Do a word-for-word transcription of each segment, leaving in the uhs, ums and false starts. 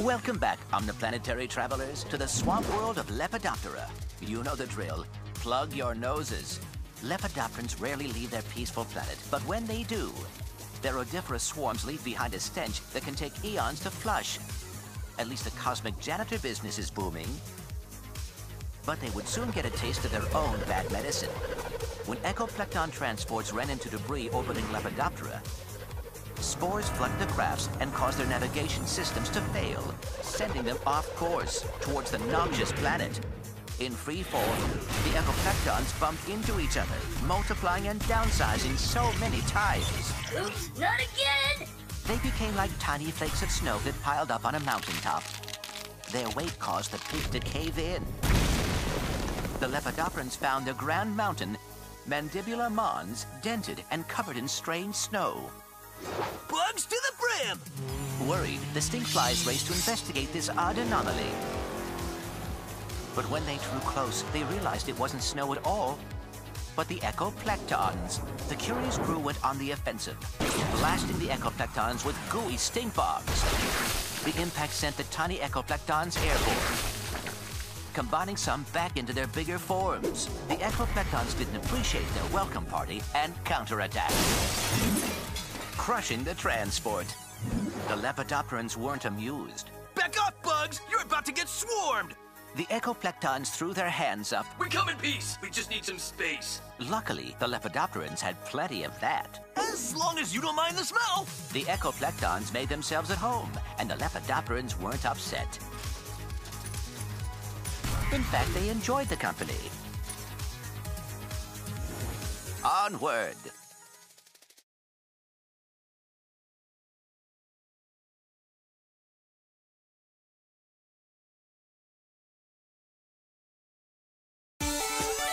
Welcome back, omniplanetary travelers, to the swamp world of Lepidoptera. You know the drill. Plug your noses. Lepidopterans rarely leave their peaceful planet, but when they do, their odoriferous swarms leave behind a stench that can take eons to flush. At least the cosmic janitor business is booming. But they would soon get a taste of their own bad medicine. When Ecoplectoid transports ran into debris orbiting Lepidoptera, spores flooded the crafts and caused their navigation systems to fail, sending them off course towards the noxious planet. In free fall, the Ecoplectoids bumped into each other, multiplying and downsizing so many times. Oops, not again! They became like tiny flakes of snow that piled up on a mountaintop. Their weight caused the peak to cave in. The Lepidopterans found the grand mountain, Mandibular Mons, dented and covered in strange snow. Bugs to the brim! Worried, the stinkflies raced to investigate this odd anomaly. But when they drew close, they realized it wasn't snow at all, but the Ecoplectoids. The curious crew went on the offensive, blasting the Ecoplectoids with gooey stink bombs. The impact sent the tiny Ecoplectoids airborne, combining some back into their bigger forms. The Ecoplectoids didn't appreciate their welcome party and counterattacked, crushing the transport. The Lepidopterans weren't amused. Back off, Bugs! You're about to get swarmed! The Ecoplectoids threw their hands up. We come in peace! We just need some space. Luckily, the Lepidopterans had plenty of that. As long as you don't mind the smell! The Ecoplectoids made themselves at home, and the Lepidopterans weren't upset. In fact, they enjoyed the company. Onward!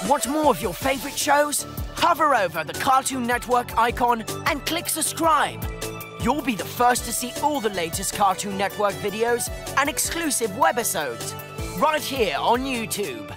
Want more of your favorite shows? Hover over the Cartoon Network icon and click subscribe. You'll be the first to see all the latest Cartoon Network videos and exclusive webisodes right here on YouTube.